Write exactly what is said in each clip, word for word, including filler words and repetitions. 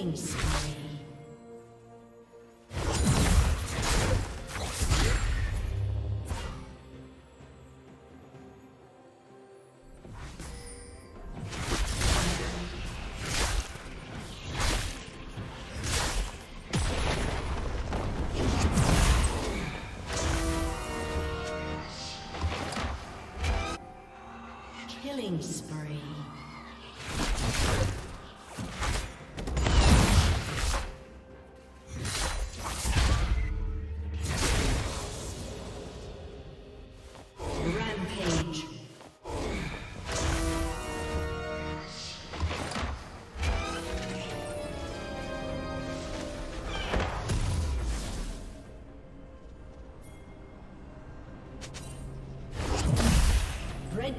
killing spree. Killing spree. Rampage. Red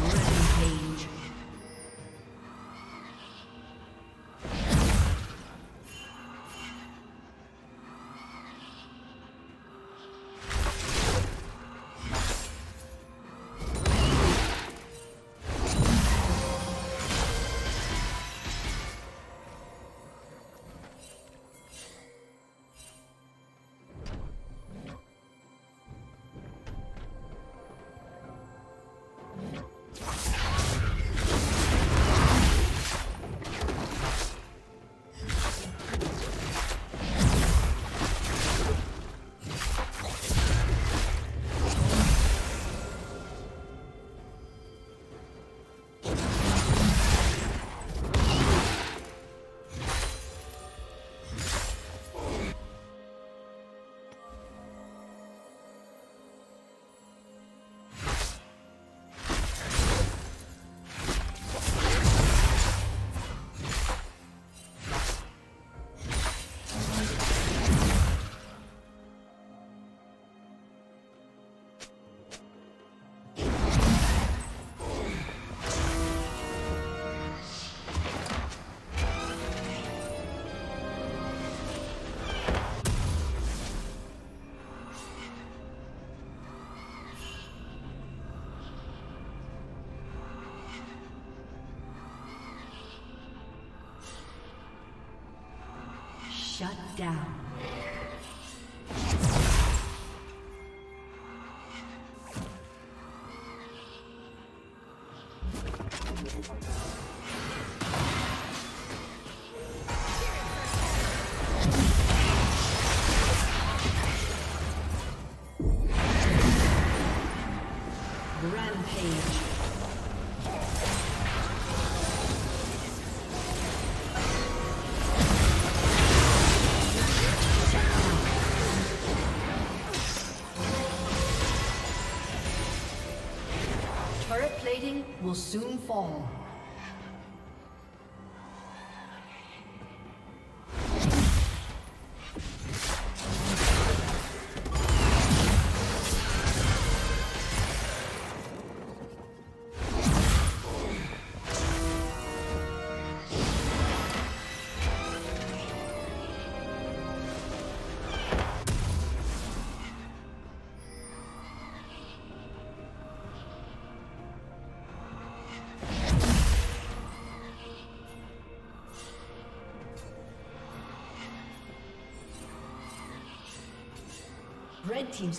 Rampage. Shut down. Rampage. Will soon fall. You team's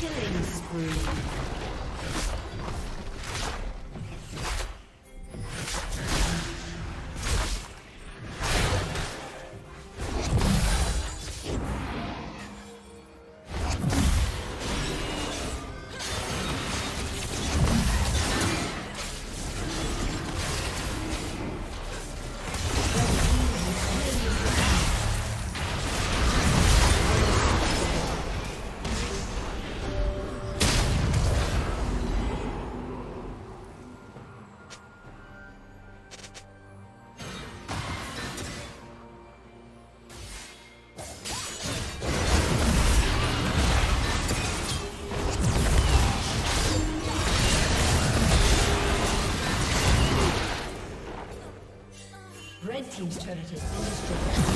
Killing spree. Red team's turret has been destroyed.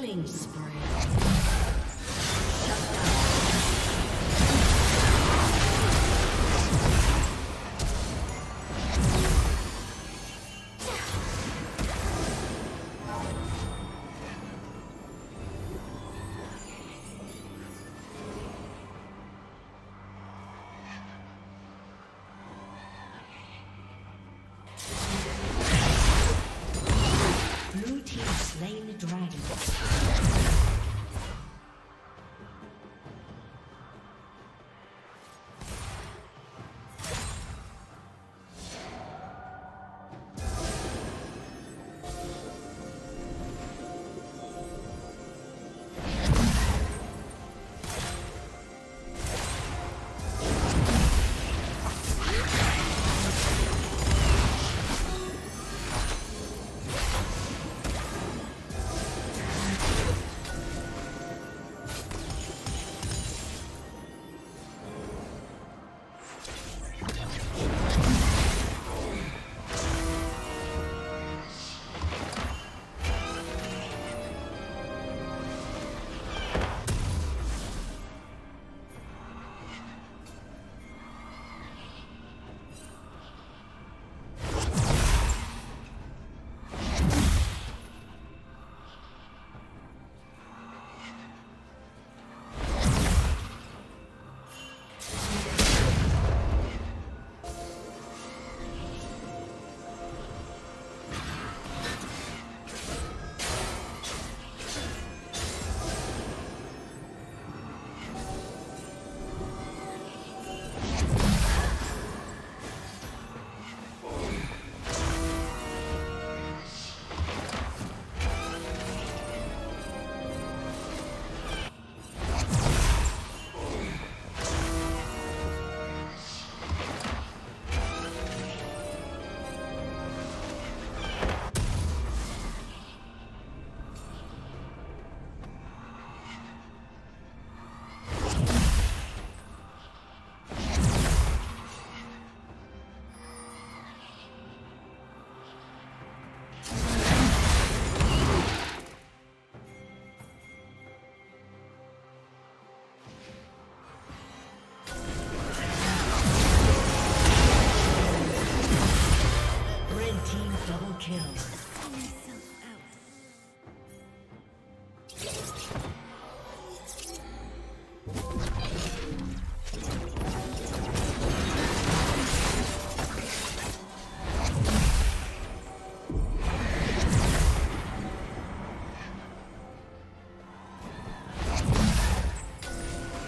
Killing spree.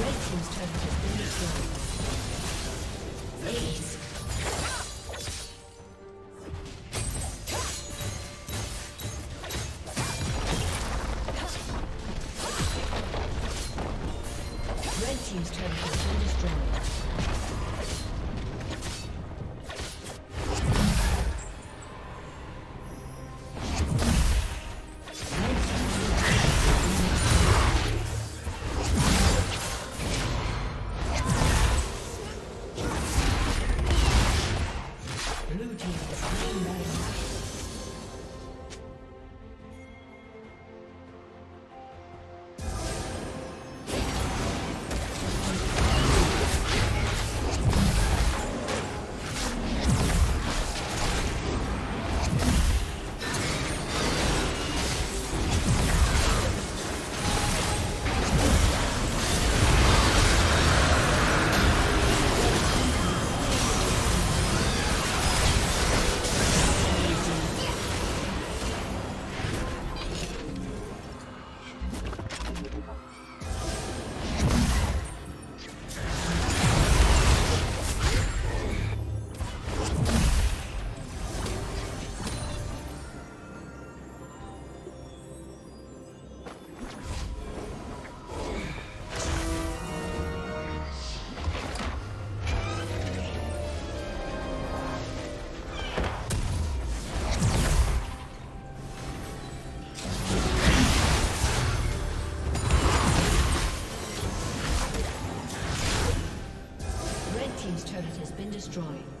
Red team's turret has been destroyed. Ace. Red team's turret has been destroyed. Drawing.